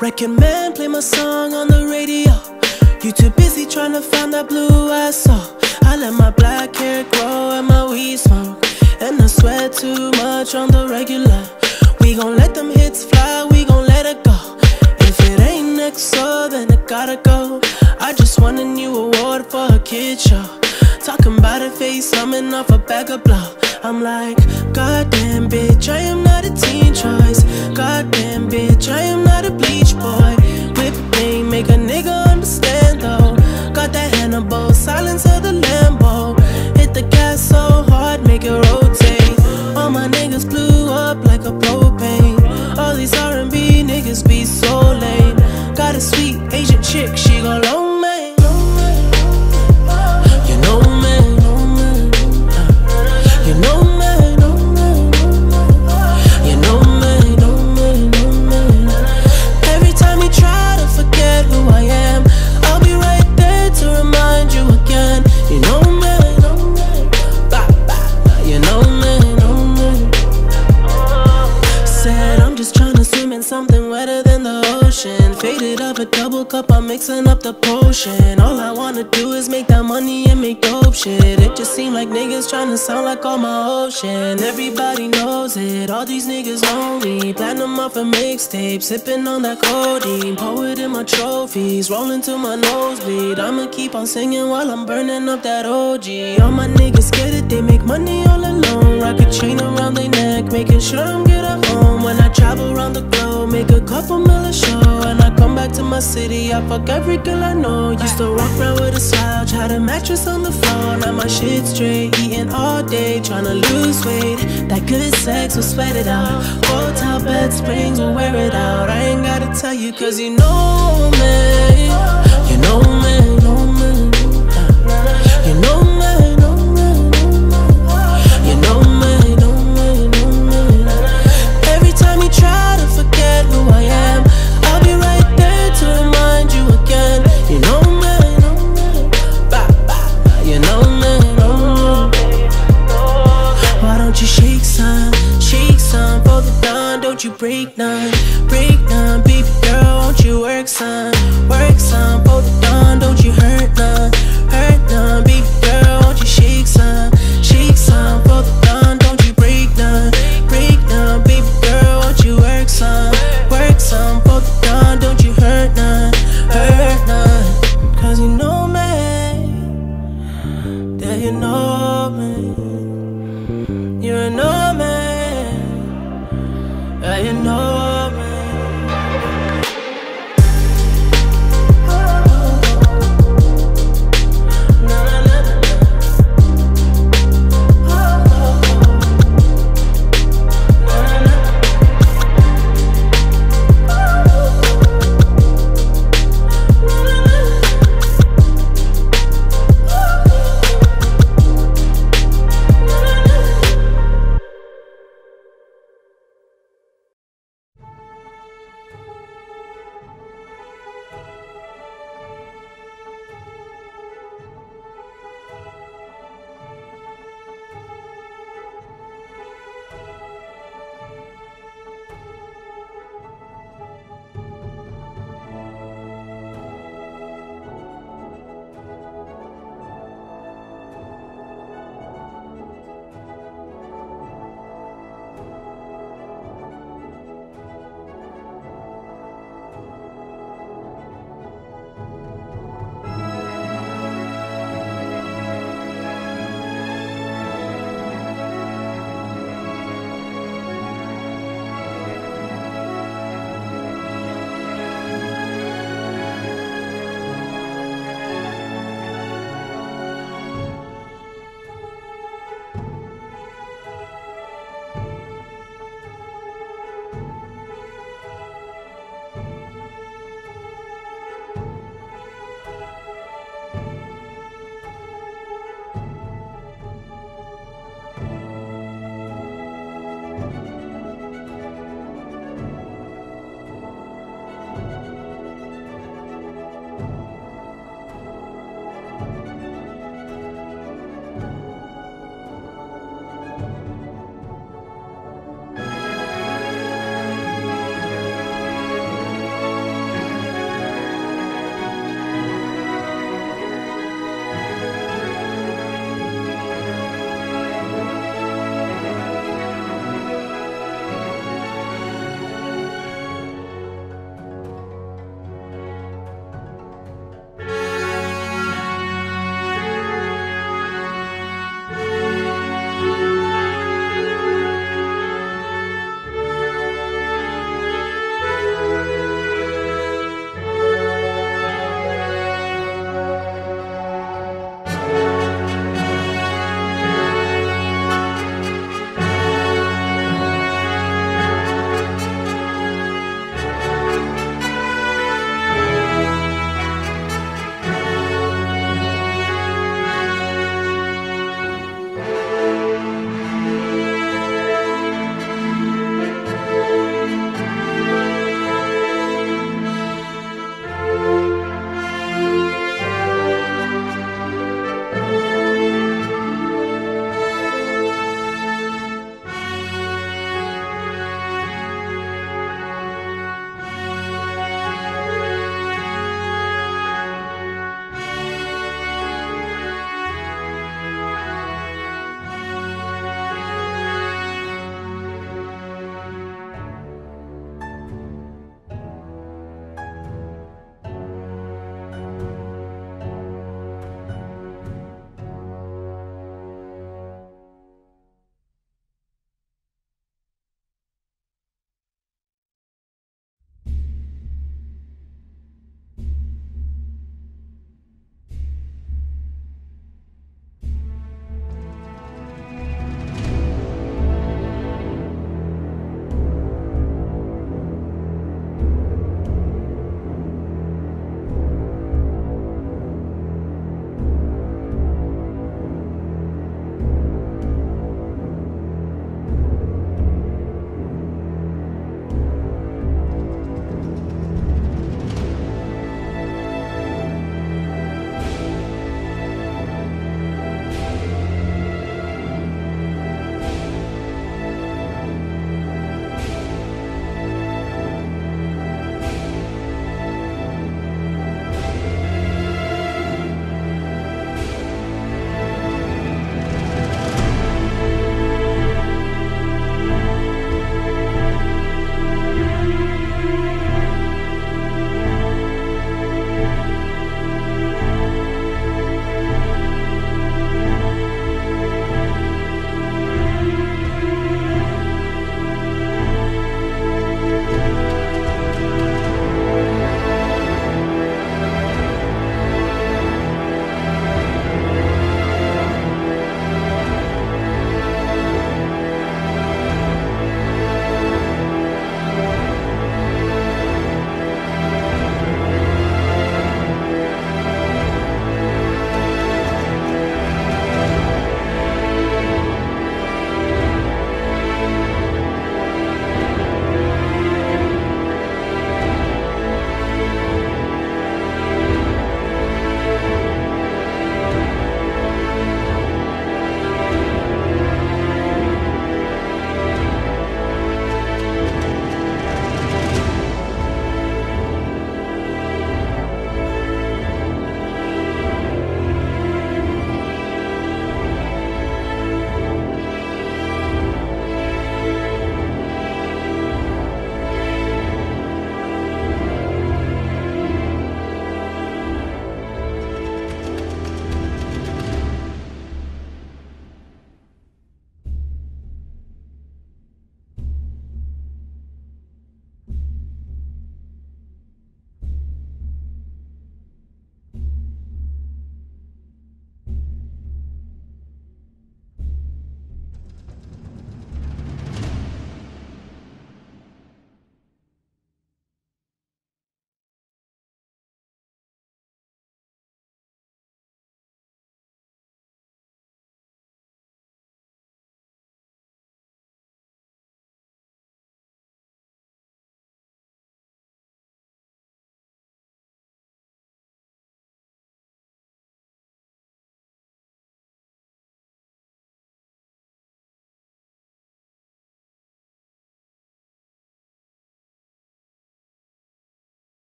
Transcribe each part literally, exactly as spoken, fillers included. Recommend play my song on the radio. You too busy trying to find that blue I saw. I let my black hair grow and my weed smoke, and I sweat too much on the regular. We gon' let them hits fly, we gon' let it go. If it ain't X O, then it gotta go. I just won a new award for a kid show. Talking about a face, I'm in off a bag of blow. I'm like, goddamn bitch, I am not a teen choice. Goddamn bitch, I am not a bleach boy. Whip thing, make a nigga understand though. Got that Hannibal, silence of the Lambo. Hit the gas so hard, make it rotate. All my niggas blew up like a propane. All these R and B niggas be so lame. Got a sweet Asian chick, she gon' loan. Something wetter than the ocean. Faded up a double cup, I'm mixing up the potion. All I wanna do is make that money and make dope shit. It just seem like niggas tryna sound like all my ocean. Everybody knows it, all these niggas lonely. Platinum off a mixtape, sipping on that codeine. Poet in my trophies, rolling to my nosebleed. I'ma keep on singing while I'm burning up that O G. All my niggas get it, they make money all alone. Rock a chain around their neck, making sure I'm good at home. When I travel around the globe, make a couple million show, and I come back to my city. I fuck every girl I know. Used to walk around with a slouch, had a mattress on the floor. Now my shit straight, eating all day, tryna lose weight. That good sex will sweat it out. Hotel bed springs will wear it out. I ain't gotta tell you, cause you know me. You know me, know me. You know me, know me. You know me, know me, know me. Every time you try who I am, I'll be right there to remind you again. You know me, bah, bah. You know me, know me. Why don't you shake some, shake some for the dawn? Don't you break none, break none, baby girl. Won't you work some, work some for the dawn? Don't you hurt none, hurt none, baby girl. Won't you shake some, shake some for the dawn? Don't you break none, break none, baby girl. Won't you work some? Some for the dawn, don't you hurt none, hurt none. Cause you know me, yeah you know me. You know me, yeah you know me.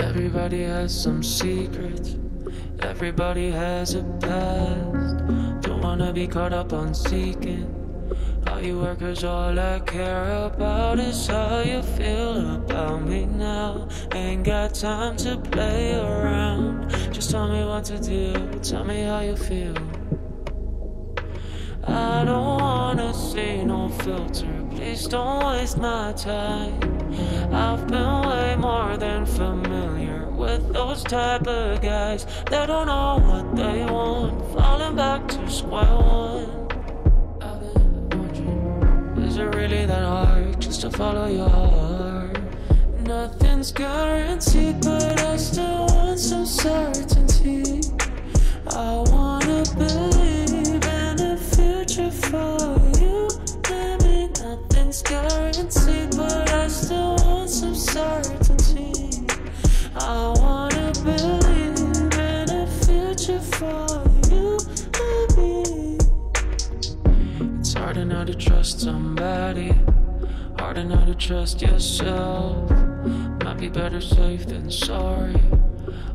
Everybody has some secrets, everybody has a past. Don't wanna be caught up on seeking. All you workers, all I care about is how you feel about me now. Ain't got time to play around. Just tell me what to do, tell me how you feel. I don't wanna see no filter, please don't waste my time. I've been way more than familiar with those type of guys that don't know what they want, falling back to square one. I've been wondering, is it really that hard just to follow your heart? Nothing's guaranteed, but I still want some certainty. I wanna believe in a future for you and me. Nothing's guaranteed, but I still want some certainty. I wanna believe in a future for you and me. It's hard enough to trust somebody, hard enough to trust yourself. Might be better safe than sorry.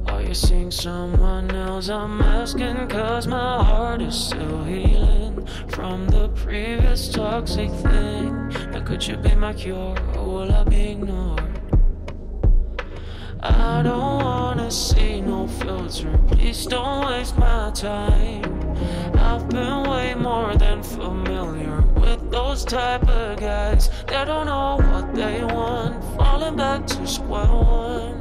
Are you seeing someone else? I'm asking cause my heart is still healing from the previous toxic thing. Now could you be my cure, or will I be ignored? I don't wanna see no filter, please don't waste my time. I've been way more than familiar with those type of guys that don't know what they want, falling back to square one.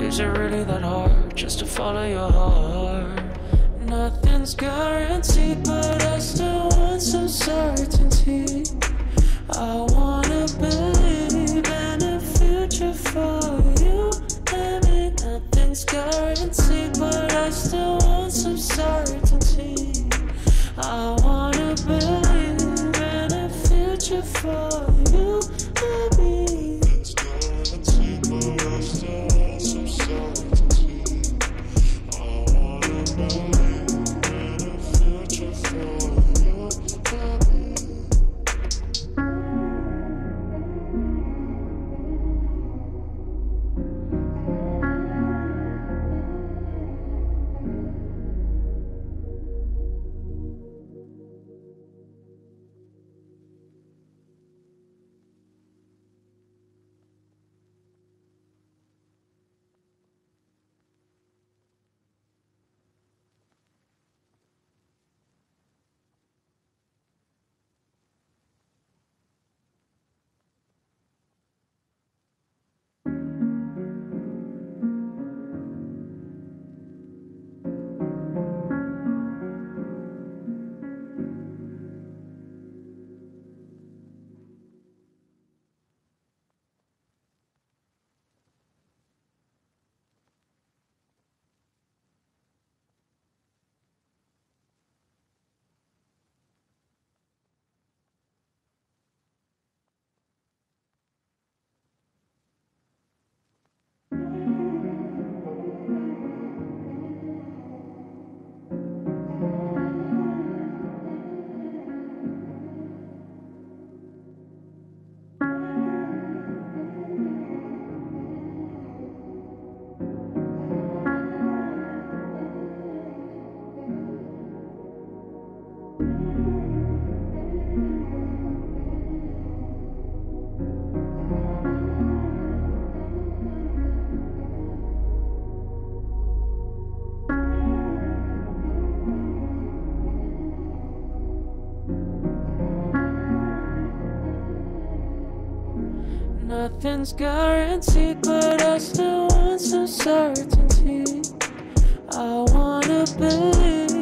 Is it really that hard just to follow your heart? Nothing's guaranteed, but I still want some certainty. I wanna believe in a future for you and me. Nothing's guaranteed, but I still want some certainty. I wanna believe in a future for you and me. Nothing's guaranteed, but I still want some certainty. I wanna believe in a future for you and me. Nothing's guaranteed, but I still want some certainty. I wanna believe